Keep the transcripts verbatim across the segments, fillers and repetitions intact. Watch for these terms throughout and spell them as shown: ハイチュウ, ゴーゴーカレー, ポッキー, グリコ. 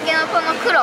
タケノコの黒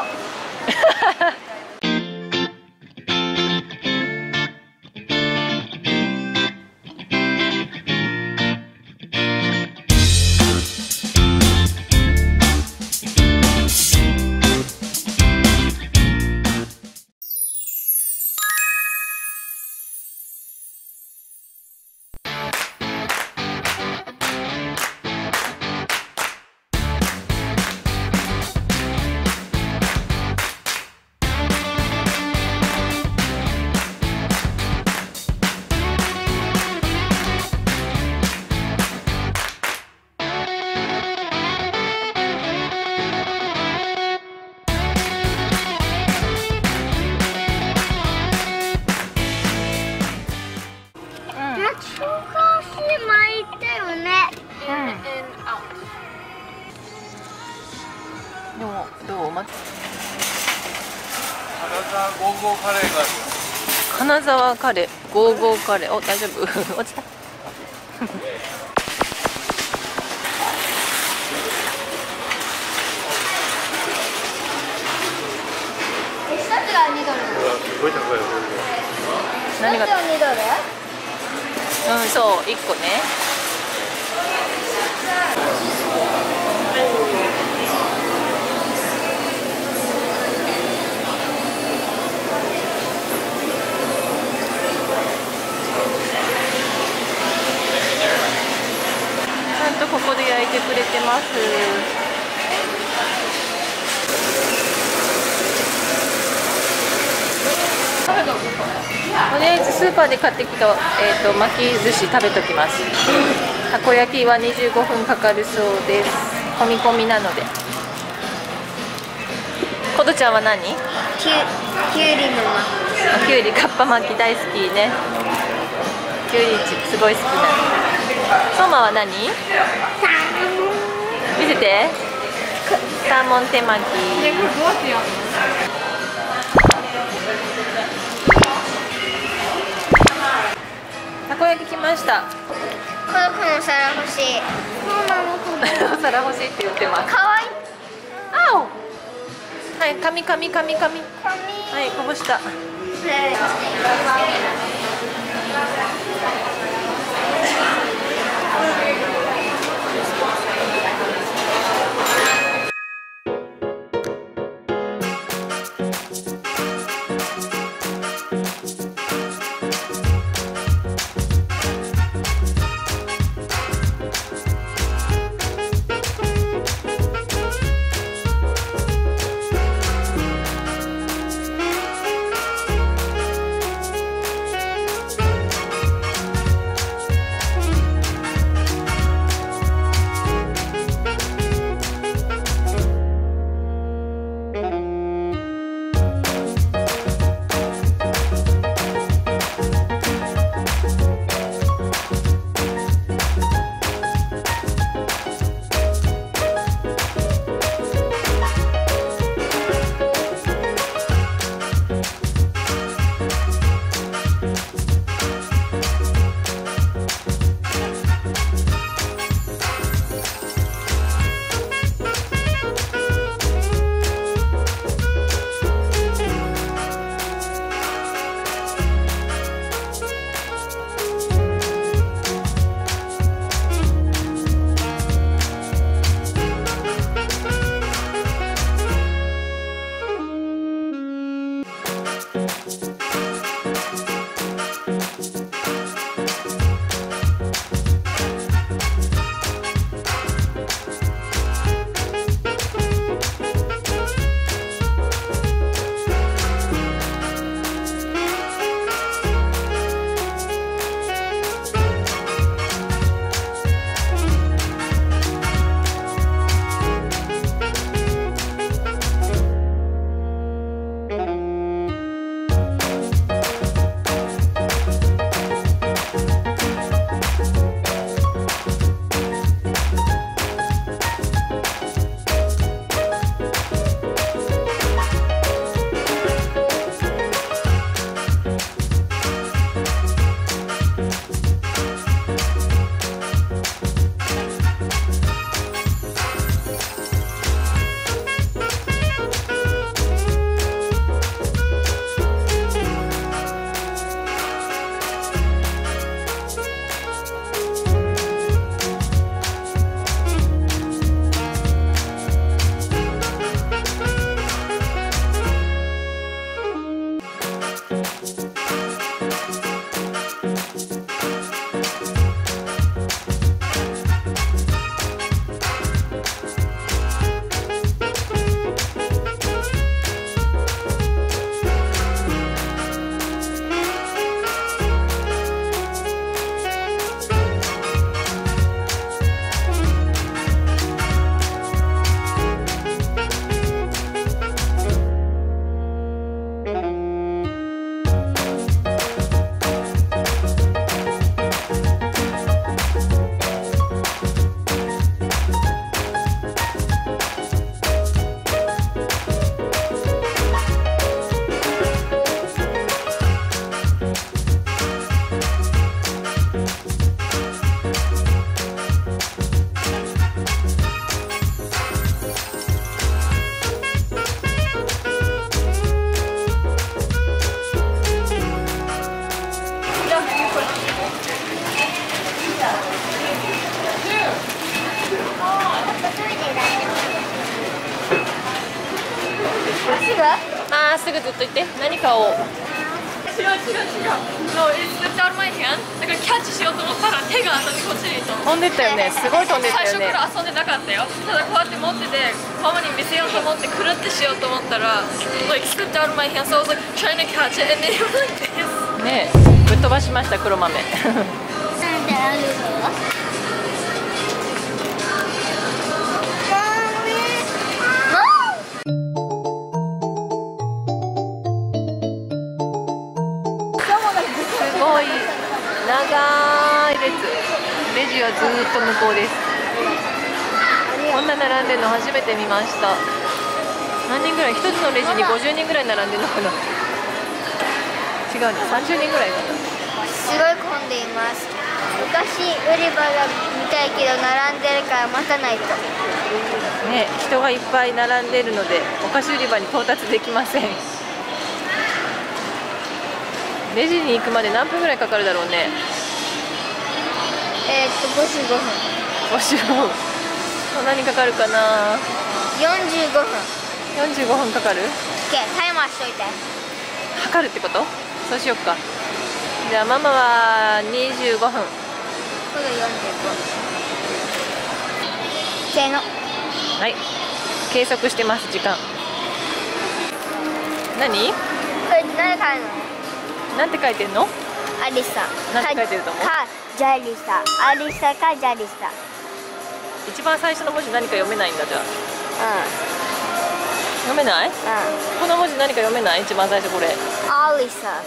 金沢カレー、ゴーゴーカレー、お、大丈夫落ちた何がうん、そう、いっこね。ここで焼いてくれてます。とりあえずスーパーで買ってきた、えっと、巻き寿司食べときます。たこ焼きはにじゅうごふんかかるそうです。込み込みなので。ことちゃんは何？きゅうりの巻き。きゅうり、かっぱ巻き大好きね。きゅうりすごい好きなの。ソマは何？見せて。サーモン手巻き。たこ焼き来ました。この皿欲しい。この皿欲しいって言ってます。可愛い。あお。はい、紙紙紙紙。紙。はい、こぼした。からまっすぐずっと行って、何かを違う違う違う、絶対あるまいやん。だからキャッチしようと思ったら手が後にこっちに飛んでったよね。すごい飛んでったよね。最初から遊んでなかったよ。ただこうやって持っててママに見せようと思ってくるってしようと思ったら、like slipped out of my hand, so I was like trying to catch it and then it was like this. ねえ、ぶっ飛ばしました黒豆。なんであるの？レジはずーっと向こうです。こんな並んでるの初めて見ました。何人ぐらい、一つのレジにごじゅうにんぐらい並んでるのかな。違うね、さんじゅうにんぐらいかな。すごい混んでいます。昔売り場が見たいけど並んでるから待たないとね。人がいっぱい並んでるのでお菓子売り場に到達できません。レジに行くまで何分ぐらいかかるだろうね。えっとごじゅうごふん。ごじゅうごふん。何かかるかな。よんじゅうごふん。よんじゅうごふんかかる？タイマーしといて。測るってこと？そうしよっか。じゃあママはにじゅうごふん。これよんじゅうご。せーの。はい。計測してます時間。何？これ何書いてんの？なんて書いてんの？アリサ。なんて書いてると思う？ジャリサ、アリサかジャリサ。一番最初の文字何か読めないんだじゃあ。うん。読めない？うん。この文字何か読めない？一番最初これ。アリサ。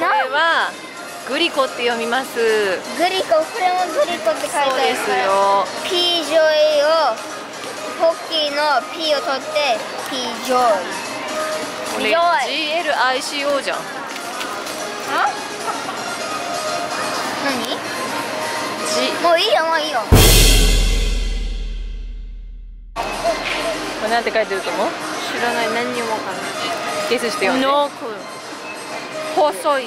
これはグリコって読みます。グリコ、これもグリコって書いてあるから。そうですよ。Pジョイをポッキーの P を取ってPジョイ。これ G L I C O じゃん。あ？何？もういいよもういいよ。これなんて書いてると思う？知らない、何にもわかんない。ゲスしてよね。ノーク。細い。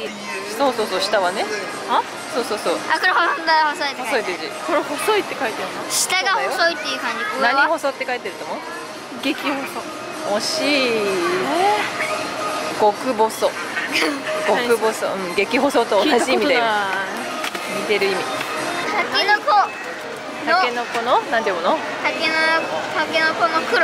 そうそうそう、下はね。あ？そうそうそう。あ、これ本当は細い。細いデジ。これ細いって書いてあるの？下が細いっていう感じ。何細って書いてると思う？激細。惜しい。極細。極細、うん、激細と同じ意味だよ。似てる意味。タケノコ。タケノコの、なんていうの。タケノ、タケノコの黒。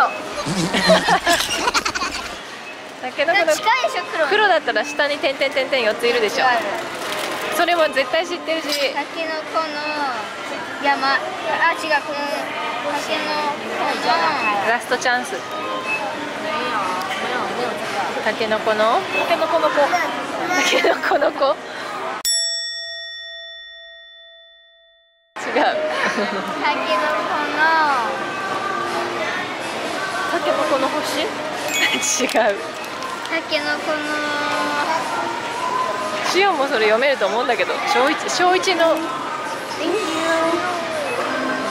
タケノコの。近いでしょ、黒。黒だったら、下に点々点々四ついるでしょ。それも絶対知ってるし。タケノコの山。あ、違う、この。タケノコの。ラストチャンス。タケノコの。タケノコの子。タケノコの子。タケノコのタケノコの星？違う。タケノコのシオンもそれ読めると思うんだけど、小一小一の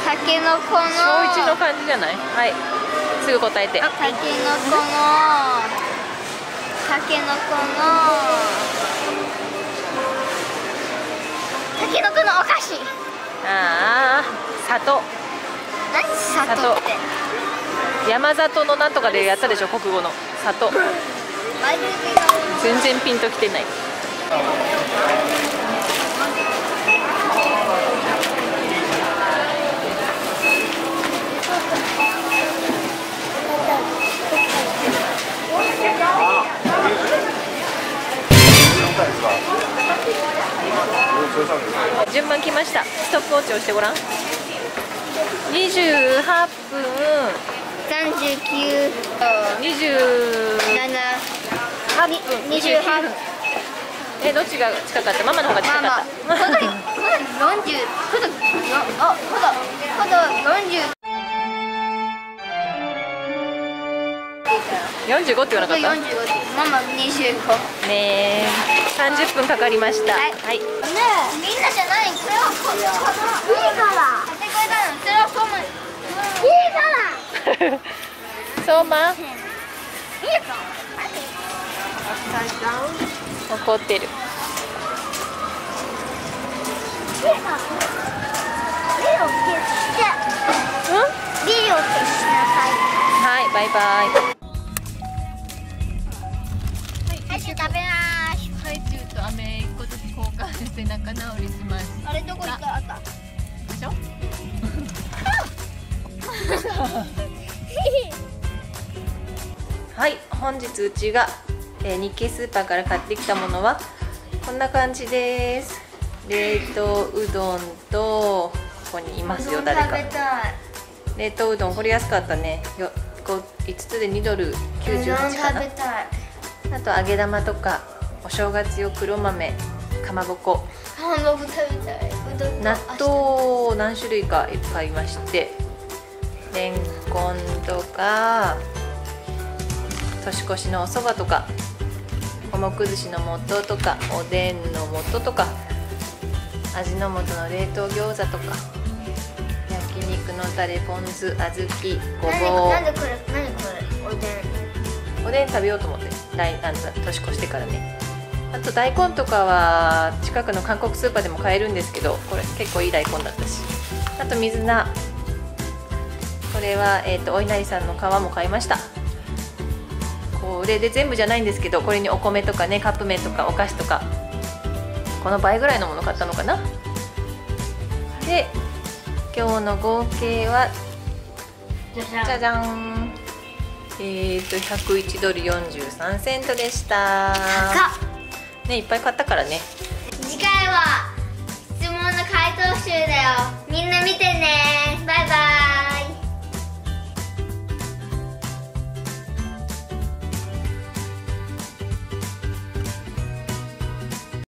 タケノコの小一の漢字じゃない？はい。すぐ答えて。タケノコのタケノコのタケノコのお菓子。ああ、砂糖。何砂糖って。山里のなんとかでやったでしょ、国語の砂糖。全然ピンときてない。順番来ました。ストップウォッチをしてごらん。にじゅうはっぷん。さんじゅうきゅう。にじゅうなな。にじゅうはちふん。え、どっちが近かった？ママの方が近かった。ママ。ほど、ほどよんじゅう。ほど、あ、ほど、ほどよんじゅう。よんじゅうごって言わなかった？ママにじゅうご。ねえ。さんじゅっぷんかかりました。はい。はい、ねえ、みんなじゃない。それはこのいいから。買ってくれたの。それはこのいいから。そうま。いいから。怒ってる。いいから。ビデオ消して。うん？ビデオ消しなさい。はい、バイバイ。ュ食べまーす。ハイチュウとアメ一個ずつ交換して仲直りします。あれどこ行った？あったでしょ。はい、本日うちが、えー、日系スーパーから買ってきたものはこんな感じです。冷凍うどんと、ここにいますよ、誰か。冷凍うどん、これ安かったね。よご、いつつでにドルきゅうじゅうはちかな。あと揚げ玉とか、お正月用黒豆、かまぼこ、かまぼこ食べたい。うどんと納豆を何種類か買いまして、れんこんとか年越しのおそばとかおもくずしの素とかおでんの素とか味の素の冷凍餃子とか焼肉のタレ、ポン酢、小豆、ごぼう。何でこれ、何これ、おでん。おでん食べようと思って、来あの年越してからね。あと大根とかは近くの韓国スーパーでも買えるんですけど、これ結構いい大根だったし。あと水菜、これは、えーと、お稲荷さんの皮も買いました。これで全部じゃないんですけど、これにお米とかね、カップ麺とかお菓子とか、この倍ぐらいのもの買ったのかな。で、今日の合計はじゃじゃん、えーとひゃくいちドルよんじゅうさんセントでした。ね、いっぱい買ったからね。次回は質問の回答集だよ。みんな見てね。